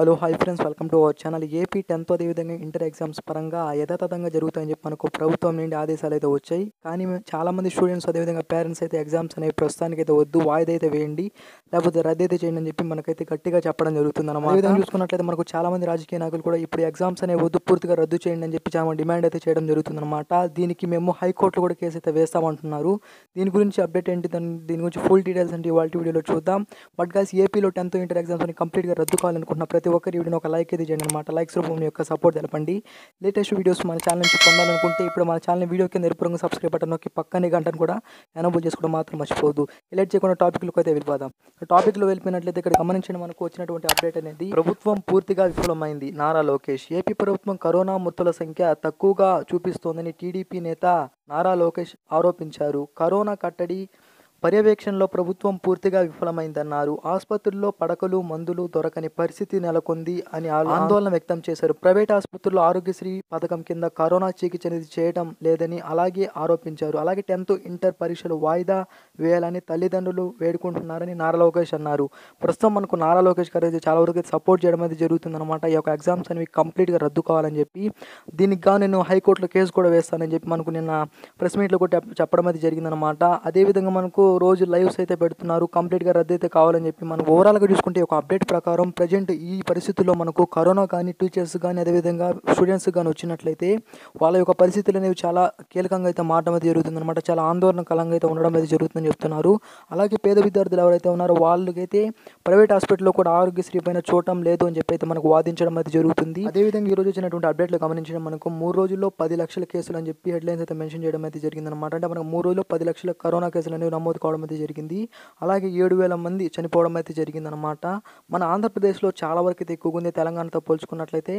Hello hi friends, welcome to our channel. AP 10th అదేవిధంగా inter exams పరంగా యథాతథంగా జరుగుతాయని చెప్పి మనకు ప్రభుత్వం నుండి ఆదేశాలు అయితే వచ్చాయి. కానీ చాలామంది స్టూడెంట్స్ అదేవిధంగా పేరెంట్స్ అయితే ఎగ్జామ్స్ అనేవి ప్రస్తుతానికి అయితే వద్దు, వాయిదా అయితే వేయండి, లేకపోతే రద్దు అయితే చేయండి అని చెప్పి మనకైతే గట్టిగా చెప్పడం జరుగుతుంది అన్నమాట. విధంగా చూసుకున్నట్లయితే మనకు చాలామంది రాజకీయ నాయకులు కూడా ఇప్పుడు ఎగ్జామ్స్ అనేవి వద్దు, పూర్తిగా రద్దు చేయండి అని చెప్పి చాలా డిమాండ్ అయితే చేయడం జరుగుతుందన్నమాట. దీనికి మేము హైకోర్టులో కూడా కేసు అయితే వేస్తామంటున్నారు. దీని గురించి అప్డేట్ ఏంటి, దీని గురించి ఫుల్ డీటెయిల్స్ అంటే ఇవాళ వీడియోలో చూద్దాం. బట్ గైస్, ఏపీలో 10th ఇంటర్ ఎగ్జామ్స్ కంప్లీట్గా రద్దు కావాలనుకుంటున్న ప్రతి ఒక్కరి వీడియోని ఒక లైక్ అయితే చేయండి అనమాట. లైక్స్ రూపంలో మీ యొక్క సపోర్ట్ తెలపండి. లేటెస్ట్ వీడియోస్ మన ఛానల్ నుంచి పొందాలనుకుంటే ఇప్పుడు మన ఛానల్ వీడియో కింద ఎరుపు రంగు సబ్స్క్రైబ్ బటన్ నొక్కి పక్కనే గంటను కూడా ఎనబుల్ చేసుకోవడం మాత్రం మర్చిపోవద్దు. లేట్ చేయకుండా టాపిక్లకు అయితే వెళ్ళిపోదాం. టాపిక్లో వెళ్ళిపోయినట్లయితే ఇక్కడ గమనించండి, మనకు వచ్చినటువంటి అప్డేట్ అనేది ప్రభుత్వం పూర్తిగా విఫలమైంది. నారా లోకేష్, ఏపీ ప్రభుత్వం కరోనా మృతుల సంఖ్య తక్కువగా చూపిస్తోందని టీడీపీ నేత నారా లోకేష్ ఆరోపించారు. కరోనా కట్టడి పర్యవేక్షణలో ప్రభుత్వం పూర్తిగా విఫలమైందన్నారు. ఆసుపత్రుల్లో పడకలు, మందులు దొరకని పరిస్థితి నెలకొంది అని ఆందోళన వ్యక్తం చేశారు. ప్రైవేట్ ఆసుపత్రుల్లో ఆరోగ్యశ్రీ పథకం కింద కరోనా చికిత్స చేయడం లేదని అలాగే ఆరోపించారు. అలాగే 10th ఇంటర్ పరీక్షలు వాయిదా వేయాలని తల్లిదండ్రులు వేడుకుంటున్నారని నారా లోకేష్ అన్నారు. ప్రస్తుతం మనకు నారా లోకేష్ గారు అయితే చాలా వరకు సపోర్ట్ చేయడం అయితే జరుగుతుందన్నమాట. ఈ యొక్క ఎగ్జామ్స్ అనేవి కంప్లీట్గా రద్దు కావాలని చెప్పి దీనికిగా నేను హైకోర్టులో కేసు కూడా వేస్తానని చెప్పి మనకు నిన్న ప్రెస్ మీట్లో కూడా చెప్పడం అయితే జరిగిందనమాట. అదేవిధంగా మనకు రోజు లైవ్స్ అయితే పెడుతున్నారు, కంప్లీట్గా రద్దు అయితే కావాలని చెప్పి. మనం ఓవరాల్గా చూసుకుంటే ఒక అప్డేట్ ప్రకారం ప్రజెంట్ ఈ పరిస్థితుల్లో మనకు కరోనా కానీ, టీచర్స్ కానీ, అదేవిధంగా స్టూడెంట్స్ కానీ వచ్చినట్లయితే వాళ్ళ యొక్క పరిస్థితులు అనేవి చాలా కీలకంగా అయితే మారడం అయితే జరుగుతుంది అనమాట. చాలా ఆందోళనకరంగా అయితే ఉండడం అయితే జరుగుతుందని చెప్తున్నారు. అలాగే పేద విద్యార్థులు ఎవరైతే ఉన్నారో వాళ్ళకైతే ప్రైవేట్ హాస్పిటల్లో కూడా ఆరోగ్యశ్రీ పైన చూడటం లేదు అని చెప్పి అయితే మనకు వాదించడం అయితే జరుగుతుంది. అదేవిధంగా ఈరోజు వచ్చినటువంటి అప్డేట్లు గమనించడం, మనకు 3 రోజుల్లో 10 లక్షల కేసులు అని చెప్పి హెడ్లైన్స్ అయితే మెన్షన్ చేయడం అయితే జరిగిందనమాట. అంటే మనకు 3 రోజుల్లో 10 లక్షల కరోనా కేసులు అనేవి నమోదు కావడం అయితే జరిగింది. అలాగే 7,000 మంది చనిపోవడం అయితే జరిగిందనమాట. మన ఆంధ్రప్రదేశ్లో చాలా వరకు అయితే ఎక్కువగా ఉంది. తెలంగాణతో పోల్చుకున్నట్లయితే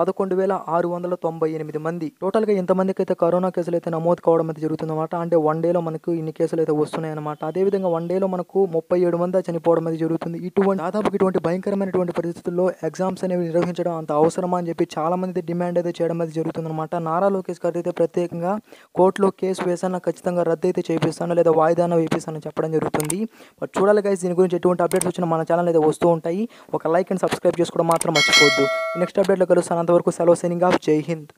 11,698 మంది టోటల్గా ఇంతమందికి అయితే కరోనా కేసులు అయితే నమోదు కావడం అయితే జరుగుతుందన్నమాట. అంటే వన్ డేలో మనకు ఇన్ని కేసులు అయితే వస్తున్నాయి అనమాట. అదేవిధంగా వన్ డేలో మనకు 37 మంది చనిపోవడం అయితే జరుగుతుంది. ఇటువంటి భయంకరమైనటువంటి పరిస్థితుల్లో ఎగ్జామ్స్ అనేవి నిర్వహించడం అంత అవసరమా అని చెప్పి చాలా మంది డిమాండ్ అయితే చేయడం అయితే జరుగుతుందన్నమాట. నారా లోకేష్ గారు అయితే ప్రత్యేకంగా కోర్టులో కేసు వేసాను, ఖచ్చితంగా రద్దు అయితే చేపిస్తాను, లేదా వాయిదాన అని చెప్పడం జరుగుతుంది. బట్ చూడాలి గైస్, దీని గురించి ఎటువంటి అప్డేట్స్ వచ్చినా మన ఛానల్ అయితే వస్తూ ఉంటాయి. ఒక లైక్ అండ్ సబ్స్క్రైబ్ చేసుకోవడం మాత్రం మర్చిపోవద్దు. నెక్స్ట్ అప్డేట్లో కలుస్తాను. అంతవరకు సెలవు, సైనింగ్ ఆఫ్. జై హింద్.